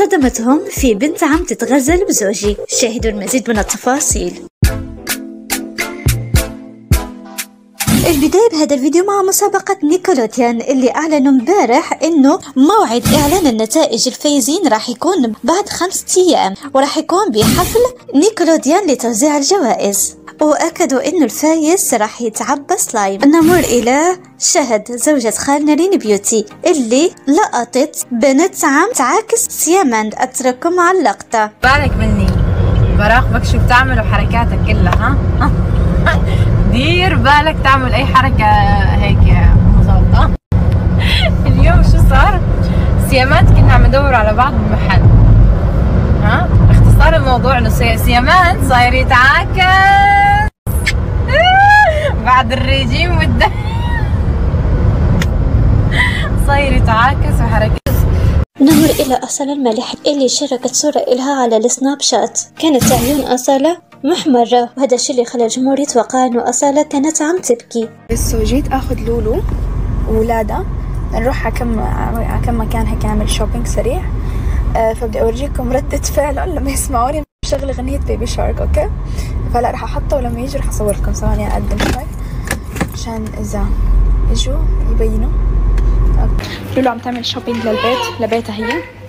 صدمتهم في بنت عم تتغزل بزوجي. شاهدوا المزيد من التفاصيل. البداية بهذا الفيديو مع مسابقة نيكولوديان اللي أعلنوا امبارح إنه موعد إعلان النتائج الفايزين راح يكون بعد 5 أيام، وراح يكون بحفل نيكولوديان لتوزيع الجوائز، وأكدوا إنه الفايز راح يتعبى سلايم. نمر إلى شهد زوجة خالنا رينا بيوتي اللي لقطت بنت عم تعاكس سياماند. أترككم على اللقطة. بالك مني، براقبك شو بتعمل وحركاتك كلها. ها دير بالك تعمل اي حركة هيك مزالطة. اليوم شو صار؟ سياماند كنا عم ندور على بعض بمحل، ها؟ اختصار الموضوع انه سياماند صاير يتعاكس بعد الريجيم والدم، صاير يتعاكس وحركات. نمر الى أصالة المالح اللي شاركت صورة الها على السناب شات. كانت عيون أصالة محمرة، وهذا الشيء اللي خلى الجمهور يتوقع انه أصالة كانت عم تبكي. بس جيت اخذ لولو وولادها نروح على كم مكان هيك نعمل شوبينج سريع، فبدي اورجيكم ردة فعلهم لما يسمعوني بشغل غنية بيبي شارك. اوكي فلا راح احطها ولما يجي راح اصور لكم. ثواني اقدم شوي عشان اذا اجوا يبينوا. لولو عم تعمل شوبينج للبيت لبيتها هي.